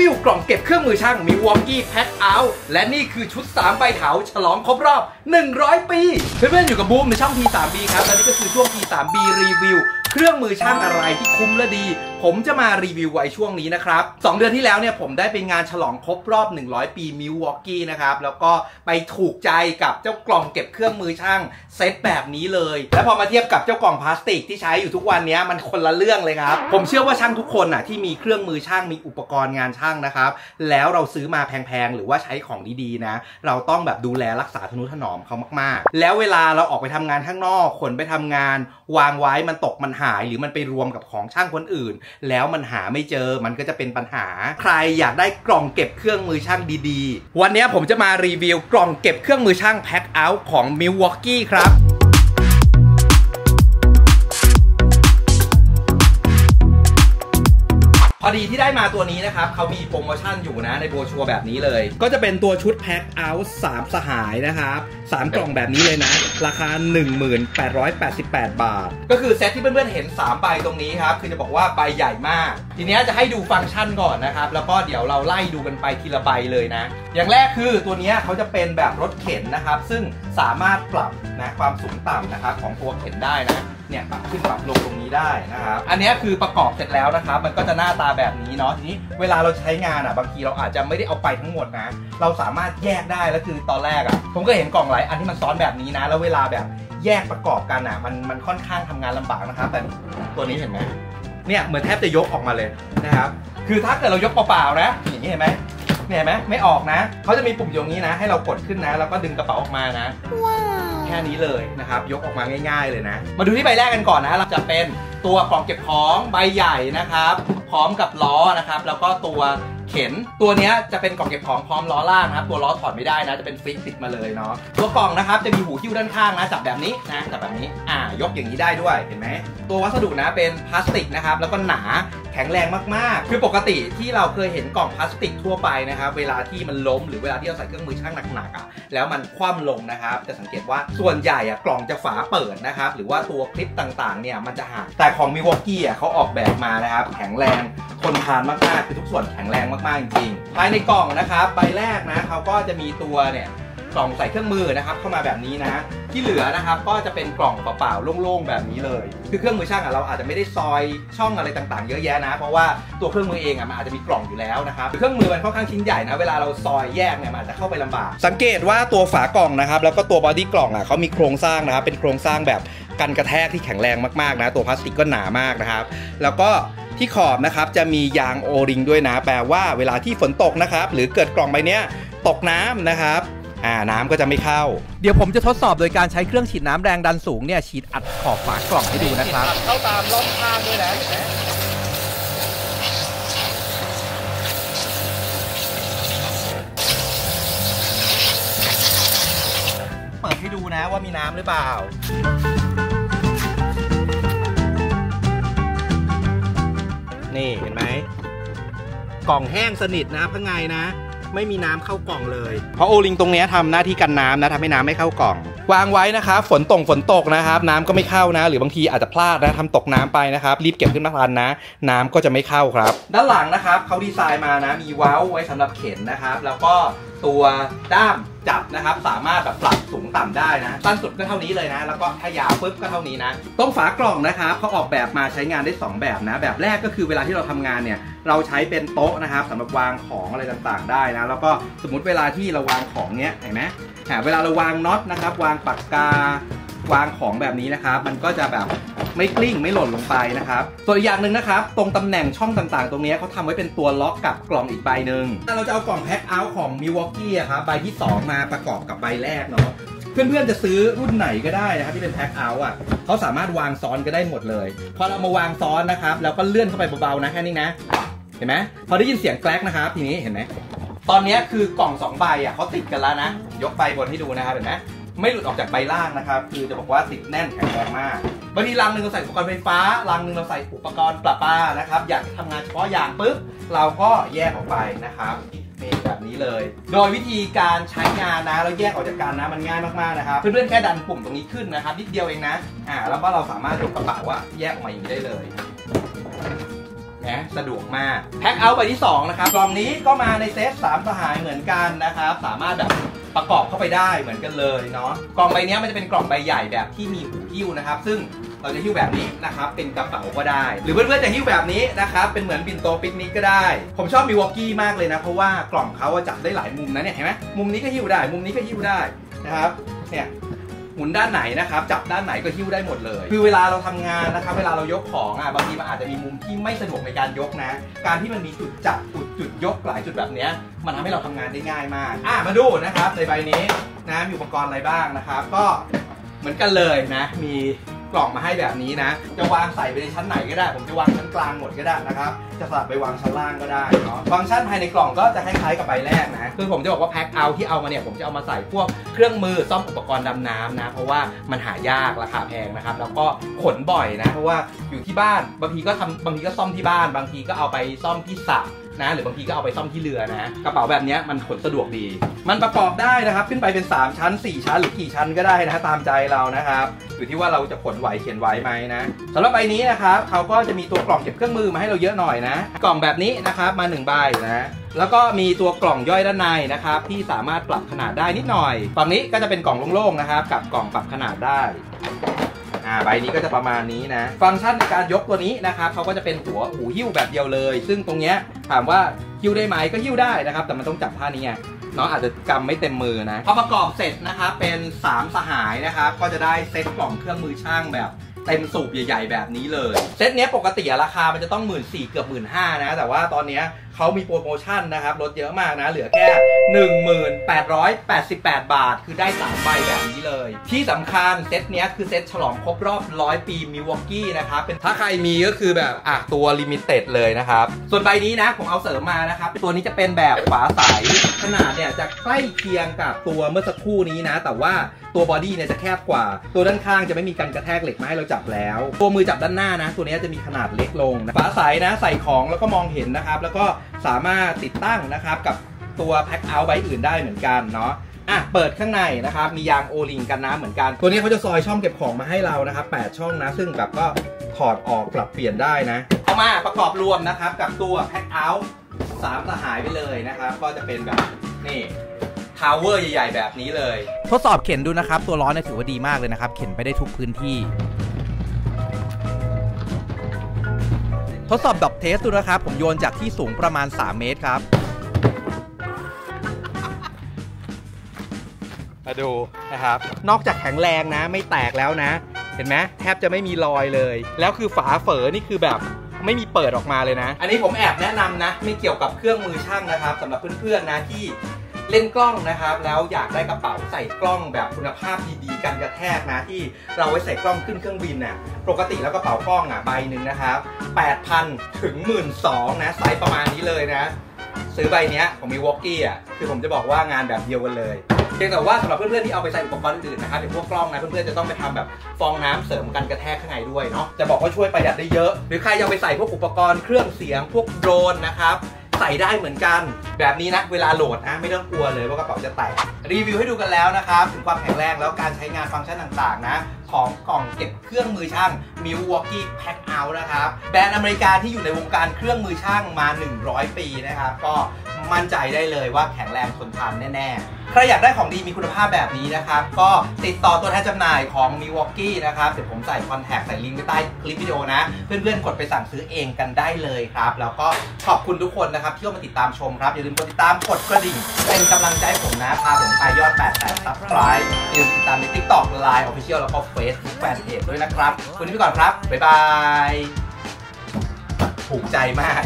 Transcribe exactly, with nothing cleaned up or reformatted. วิวกล่องเก็บเครื่องมือช่าง Milwaukee Packout และนี่คือชุดสามใบเถาฉลองครบรอบหนึ่งร้อยปีเพื่อนๆอยู่กับบูมในช่อง ที สาม บี ครับและนี่ก็คือช่วง ที สาม บี รีวิวเครื่องมือช่างอะไรที่คุ้มและดีผมจะมารีวิวไว้ช่วงนี้นะครับสองเดือนที่แล้วเนี่ยผมได้ไปงานฉลองครบรอบหนึ่งร้อยปี Milwaukee นะครับแล้วก็ไปถูกใจกับเจ้ากล่องเก็บเครื่องมือช่างเซตแบบนี้เลยและพอมาเทียบกับเจ้ากล่องพลาสติกที่ใช้อยู่ทุกวันนี้มันคนละเรื่องเลยครับผมเชื่อว่าช่างทุกคนน่ะที่มีเครื่องมือช่างมีอุปกรณ์งานช่างนะครับแล้วเราซื้อมาแพงๆหรือว่าใช้ของดีๆนะเราต้องแบบดูแลรักษาทนุถนอมเขามากๆแล้วเวลาเราออกไปทำงานข้างนอกขนไปทำงานวางไว้มันตกมันหายหรือมันไปรวมกับของช่างคนอื่นแล้วมันหาไม่เจอมันก็จะเป็นปัญหาใครอยากได้กล่องเก็บเครื่องมือช่างดีๆวันนี้ผมจะมารีวิวกล่องเก็บเครื่องมือช่าง Packout ของ Milwaukee ครับพอดีที่ได้มาตัวนี้นะครับเขามีโปรโมชั่นอยู่นะในโบรชัวร์แบบนี้เลยก็จะเป็นตัวชุด Packout สามสหายนะครับสามกล่องแบบนี้เลยนะราคา หนึ่งพันแปดร้อยแปดสิบแปด บาทก็คือเซตที่เพื่อนๆเห็นสามใบตรงนี้ครับคือจะบอกว่าใบใหญ่มากทีนี้จะให้ดูฟังก์ชันก่อนนะครับแล้วก็เดี๋ยวเราไล่ดูกันไปทีละใบเลยนะอย่างแรกคือตัวนี้เขาจะเป็นแบบรถเข็นนะครับซึ่งสามารถปรับนะความสูงต่ำนะครับของตัวเข็นได้นะเนี่ยปรับขึ้นปรับลงตรงนี้ได้นะครับอันนี้คือประกอบเสร็จแล้วนะครับมันก็จะหน้าตาแบบนี้เนาะทีนี้เวลาเราใช้งานอ่ะบางทีเราอาจจะไม่ได้เอาไปทั้งหมดนะเราสามารถแยกได้แล้วคือตอนแรกอ่ะผมก็เห็นกล่องหลายอันที่มันซ้อนแบบนี้นะแล้วเวลาแบบแยกประกอบกันอ่ะมันมันค่อนข้างทำงานลำบากนะครับแต่ตัวนี้เห็นไหมเนี่ยเหมือนแทบจะยกออกมาเลยนะครับคือถ้าเกิดเรายกเปล่าๆนะอย่างนี้เห็นไหมเนี่ยเห็นไหมไม่ออกนะเขาจะมีปุ่มอย่างนี้นะให้เรากดขึ้นนะแล้วก็ดึงกระเป๋าออกมานะแค่นี้เลยนะครับยกออกมาง่ายๆเลยนะมาดูที่ใบแรกกันก่อนนะเราจะเป็นตัวกล่องเก็บของใบใหญ่นะครับพร้อมกับล้อนะครับแล้วก็ตัวเข็นตัวนี้จะเป็นกล่องเก็บของพร้อมล้อล่างนะครับตัวล้อถอดไม่ได้นะจะเป็นฟิกติดมาเลยเนาะตัวกล่องนะครับจะมีหูหิ้วด้านข้างนะจับแบบนี้นะจับแบบนี้อ่ายกอย่างนี้ได้ด้วยเห็นไหมตัววัสดุนะเป็นพลาสติกนะครับแล้วก็หนาแข็งแรงมากๆคือปกติที่เราเคยเห็นกล่องพลาสติกทั่วไปนะครับเวลาที่มันล้มหรือเวลาที่เราใส่เครื่องมือช่างหนักๆอ่ะแล้วมันคว่ำลงนะครับจะสังเกตว่าส่วนใหญ่อ่ะกล่องจะฝาเปิดนะครับหรือว่าตัวคลิปต่างๆเนี่ยมันจะหักแต่ของ Milwaukee อ่ะเขาออกแบบมานะครับแข็งแรงทนทานมากๆคือทุกส่วนแข็งแรงมากๆจริงๆภายในกล่องนะครับใบแรกนะเขาก็จะมีตัวเนี่ยกล่องใส่เครื่องมือนะครับเข้ามาแบบนี้นะที่เหลือนะครับก็จะเป็นกล่องเปล่าๆโล่งๆแบบนี้เลยคือเครื่องมือช่างอ่ะเราอาจจะไม่ได้ซอยช่องอะไรต่างๆเยอะแยะนะเพราะว่าตัวเครื่องมือเองอ่ะมันอาจจะมีกล่องอยู่แล้วนะครับเครื่องมือมันค่อนข้างชิ้นใหญ่นะเวลาเราซอยแยกเนี่ยมันอาจจะเข้าไปลำบากสังเกตว่าตัวฝากล่องนะครับแล้วก็ตัวบอดี้กล่องอ่ะเขามีโครงสร้างนะครับเป็นโครงสร้างแบบกันกระแทกที่แข็งแรงมากๆนะตัวพลาสติกก็หนามากนะครับแล้วก็ที่ขอบนะครับจะมียางโอริงด้วยนะแปลว่าเวลาที่ฝนตกนะครับหรือเกิดกล่องใบเนี้ยตกน้ำนะครับอ่าน้ำก็จะไม่เข้าเดี๋ยวผมจะทดสอบโดยการใช้เครื่องฉีดน้ำแรงดันสูงเนี่ยฉีดอัดขอบฝากล่องให้ดูนะครับเข้าตามร่องข้างด้วยนะเปิดให้ดูนะว่ามีน้ำหรือเปล่านี่เห็นไหมกล่องแห้งสนิทนะข้างในนะไม่มีน้ำเข้ากล่องเลยเพราะโอลิงตรงนี้ทำหน้าที่กันน้ำนะทำให้น้ำไม่เข้ากล่องวางไว้นะครับฝนตกฝนตกนะครับน้ำก็ไม่เข้านะหรือบางทีอาจจะพลาดนะทำตกน้ำไปนะครับรีบเก็บขึ้นมาทันนะน้ำก็จะไม่เข้าครับด้านหลังนะครับเขาดีไซน์มานะมีเว้าไว้สำหรับเข็นนะครับแล้วก็ตัวด้ามจับนะครับสามารถแบบปรับสูงต่ำได้นะสั้นสุดก็เท่านี้เลยนะแล้วก็ถ้ายาวปุ๊บก็เท่านี้นะตรงฝากล่องนะครับเขาออกแบบมาใช้งานได้สองแบบนะแบบแรกก็คือเวลาที่เราทำงานเนี่ยเราใช้เป็นโต๊ะนะครับสำหรับวางของอะไรต่างๆได้นะแล้วก็สมมุติเวลาที่เราวางของเนี้ยเห็นไหมเวลาเราวางน็อตนะครับวางปากกาวางของแบบนี้นะครับมันก็จะแบบไม่กลิ้งไม่หล่นลงไปนะครับส่วนอีกอย่างหนึ่งนะครับตรงตำแหน่งช่องต่างๆตรงนี้เขาทำไว้เป็นตัวล็อกกับกล่องอีกใบหนึ่งถ้าเราจะเอากล่องแพ็คเอาท์ของ Milwaukee ครับใบที่สองมาประกอบกับใบแรกเนาะเพื่อนๆจะซื้อรุ่นไหนก็ได้นะครับที่เป็นแพ็คเอาท์อ่ะเขาสามารถวางซ้อนก็ได้หมดเลยพอเรามาวางซ้อนนะครับแล้วก็เลื่อนเข้าไปเบาๆนะแค่นี้นะเห็นไหมพอได้ยินเสียงแกลกนะครับทีนี้เห็นไหมตอนนี้คือกล่องสองใบอ่ะเขาติดกันแล้วนะยกใบบนให้ดูนะครับเห็นไหมไม่หลุดออกจากใบล่างนะครับคือจะบอกว่าติดแน่นแข็งแรงมากบางทีรังหนึ่งเราใส่อุปกรณ์ไฟฟ้ารังหนึ่งเราใส่อุปกรณ์ประปานะครับอยากทำงานเฉพาะอย่างปุ๊บเราก็แยกออกไปนะครับเป็นแบบนี้เลยโดยวิธีการใช้งานนะเราแยกออกจากกันนะมันง่ายมากๆนะครับเพื่อนๆแค่ดันปุ่มตรงนี้ขึ้นนะครับนิดเดียวเองนะอ่าแล้วก็เราสามารถยกกระเป๋าว่าแยกออกมาอย่างนี้ได้เลย นะสะดวกมาก Packout ใบที่สองนะครับกล่องนี้ก็มาในเซตสามสหายเหมือนกันนะครับสามารถแบบประกอบเข้าไปได้เหมือนกันเลยเนาะกล่องใบนี้มันจะเป็นกล่องใบใหญ่แบบที่มีหูหิ้วนะครับซึ่งเราจะหิ้วแบบนี้นะครับเป็นกระเป๋าก็ได้หรือเพื่อนๆจะหิ้วแบบนี้นะครับเป็นเหมือนปิ่นโตปิกนิกก็ได้ผมชอบ Milwaukee มากเลยนะเพราะว่ากล่องเขาจับได้หลายมุมนะเนี่ยเห็นไหมมุมนี้ก็หิ้วได้มุมนี้ก็หิ้วได้นะครับเนี่ยหมุนด้านไหนนะครับจับด้านไหนก็หิ้วได้หมดเลยคือเวลาเราทำงานนะครับเวลาเรายกของอ่ะบางทีมันอาจจะมีมุมที่ไม่สะดวกในการยกนะการที่มันมีจุดจับจุดจุดยกหลายจุดแบบนี้มันทำให้เราทำงานได้ง่ายมากอ่ะมาดูนะครับในใบนี้นะมีอุปกรณ์อะไรบ้างนะครับก็เหมือนกันเลยนะมีกล่องมาให้แบบนี้นะจะวางใส่ไปในชั้นไหนก็ได้ผมจะวางชั้นกลางหมดก็ได้นะครับจะสลับไปวางชั้นล่างก็ได้เนาะฟังก์ชันภายในกล่องก็จะคล้ายๆกับใบแรกนะคือผมจะบอกว่าแพ็คเอาที่เอามาเนี่ยผมจะเอามาใส่พวกเครื่องมือซ่อมอุปกรณ์ดำน้ำนะเพราะว่ามันหายากราคาแพงนะครับแล้วก็ขนบ่อยนะเพราะว่าอยู่ที่บ้านบางทีก็ทำบางทีก็ซ่อมที่บ้านบางทีก็เอาไปซ่อมที่สระนะหรือบางทีก็เอาไปซ่อมที่เรือนะกระเป๋าแบบนี้มันขนสะดวกดีมันประกอบได้นะครับขึ้นไปเป็นสามชั้นสี่ชั้นหรือกี่ชั้นก็ได้นะตามใจเรานะครับอยู่ที่ว่าเราจะขนไหวเขียนไหวไหมนะสำหรับใบนี้นะครับเขาก็จะมีตัวกล่องเก็บเครื่องมือมาให้เราเยอะหน่อยนะกล่องแบบนี้นะครับมาหนึ่งใบนะแล้วก็มีตัวกล่องย่อยด้านในนะครับที่สามารถปรับขนาดได้นิดหน่อยฝั่งนี้ก็จะเป็นกล่องโล่งๆนะครับกับกล่องปรับขนาดได้ใบนี้ก็จะประมาณนี้นะฟังก์ชันในการยกตัวนี้นะครับเขาก็จะเป็นหัวหูหิ้วแบบเดียวเลยซึ่งตรงเนี้ยถามว่าหิ้วได้ไหมก็หิ้วได้นะครับแต่มันต้องจับท่านี้ไงเนาะอาจจะกำไม่เต็มมือนะพอประกอบเสร็จนะครับเป็นสามสหายนะครับก็จะได้เซ็ตกล่องเครื่องมือช่างแบบเต็มสูบใหญ่ๆแบบนี้เลยเซ็ตเนี้ยปกติราคามันจะต้อง หนึ่งหมื่นสี่พัน เกือบ หนึ่งหมื่นห้าพัน นะแต่ว่าตอนเนี้ยเขามีโปรโมชั่นนะครับลดเยอะมากนะเหลือแค่ หนึ่งพันแปดร้อยแปดสิบแปด บาทคือได้สามใบแบบนี้เลยที่สำคัญเซตเนี้ยคือเซตฉลองครบรอบร้อยปี Milwaukee นะครับเป็นถ้าใครมีก็คือแบบอ่ะตัว Limited เลยนะครับส่วนใบนี้นะผมเอาเสริมมานะครับตัวนี้จะเป็นแบบฝาใสขนาดเนี่ยจะใกล้เคียงกับตัวเมื่อสักครู่นี้นะแต่ว่าตัวบอดี้เนี่ยจะแคบกว่าตัวด้านข้างจะไม่มีการกระแทกเหล็กมาให้เราจับแล้วตัวมือจับด้านหน้านะตัวนี้จะมีขนาดเล็กลงฝาใสนะใส่ของแล้วก็มองเห็นนะครับแล้วก็สามารถติดตั้งนะครับกับตัวแพ็คเอาท์ใบอื่นได้เหมือนกันเนาะอ่ะเปิดข้างในนะครับมียางโอลิงกันน้ำเหมือนกันตัวนี้เขาจะซอยช่องเก็บของมาให้เรานะครับแปดช่องนะซึ่งแบบก็ถอดออกปรับเปลี่ยนได้นะเอามาประกอบรวมนะครับกับตัวแพ็คเอาท์สามสหายไปเลยนะครับก็จะเป็นแบบนี่ทาวเวอร์ใหญ่ๆแบบนี้เลยทดสอบเข็นดูนะครับตัวล้อเนี่ยถือว่าดีมากเลยนะครับเข็นไปได้ทุกพื้นที่ทดสอบดรอปเทสดูนะครับผมโยนจากที่สูงประมาณสามเมตรครับมาดูนะครับนอกจากแข็งแรงนะไม่แตกแล้วนะเห็นไหมแทบจะไม่มีรอยเลยแล้วคือฝาเฝอนี่คือแบบไม่มีเปิดออกมาเลยนะอันนี้ผมแอบแนะนำนะไม่เกี่ยวกับเครื่องมือช่างนะครับสำหรับเพื่อนๆนะที่เล่นกล้องนะครับแล้วอยากได้กระเป๋าใส่กล้องแบบคุณภาพดีๆกันกระแทกนะที่เราไว้ใส่กล้องขึ้นเครื่องบินน่ะปกติแล้วกระเป๋ากล้องอ่ะใบหนึ่งนะครับ แปดพัน ถึง หนึ่งหมื่นสองพัน นะไซส์ประมาณนี้เลยนะซื้อใบเนี้ยของMilwaukeeอ่ะคือผมจะบอกว่างานแบบเดียวกันเลยเพียงแต่ว่าสำหรับเพื่อนๆที่เอาไปใส่อุปกรณ์อื่นนะครับอย่างพวกกล้องนะเพื่อนๆจะต้องไปทำแบบฟองน้ำเสริมกันกระแทกข้างในด้วยเนาะจะบอกว่าช่วยประหยัดได้เยอะหรือใครอยากไปใส่พวกอุปกรณ์เครื่องเสียงพวกโดรนนะครับใส่ได้เหมือนกันแบบนี้นะเวลาโหลดนะไม่ต้องกลัวเลยว่ากระเป๋าจะแตกรีวิวให้ดูกันแล้วนะครับถึงความแข็งแรงแล้วการใช้งานฟังก์ชันต่างๆนะของกล่องเก็บเครื่องมือช่าง Milwaukee Packout นะครับแบรนด์อเมริกาที่อยู่ในวงการเครื่องมือช่างมาหนึ่งร้อยปีนะครับก็มั่นใจได้เลยว่าแข็งแรงทนทานแน่ๆใครอยากได้ของดีมีคุณภาพแบบนี้นะครับก็ติดต่อตัวแทนจำหน่ายของ Milwaukee นะครับเดี๋ยวผมใส่คอนแทคใส่ลิงก์ไว้ใต้คลิปวิดีโอนะเพื่อนๆกดไปสั่งซื้อเองกันได้เลยครับแล้วก็ขอบคุณทุกคนนะครับที่เข้ามาติดตามชมครับอย่าลืมกดติดตามกดกระดิ่งเป็นกำลังใจผมนะพาผมไปยอดแปดแสน Subscribe อย่าลืมติดตามใน TikTok Line Official แล้วก็ Facebook Fanpage ด้วยนะครับวันนี้ไปก่อนครับบ๊ายบายถูกใจมาก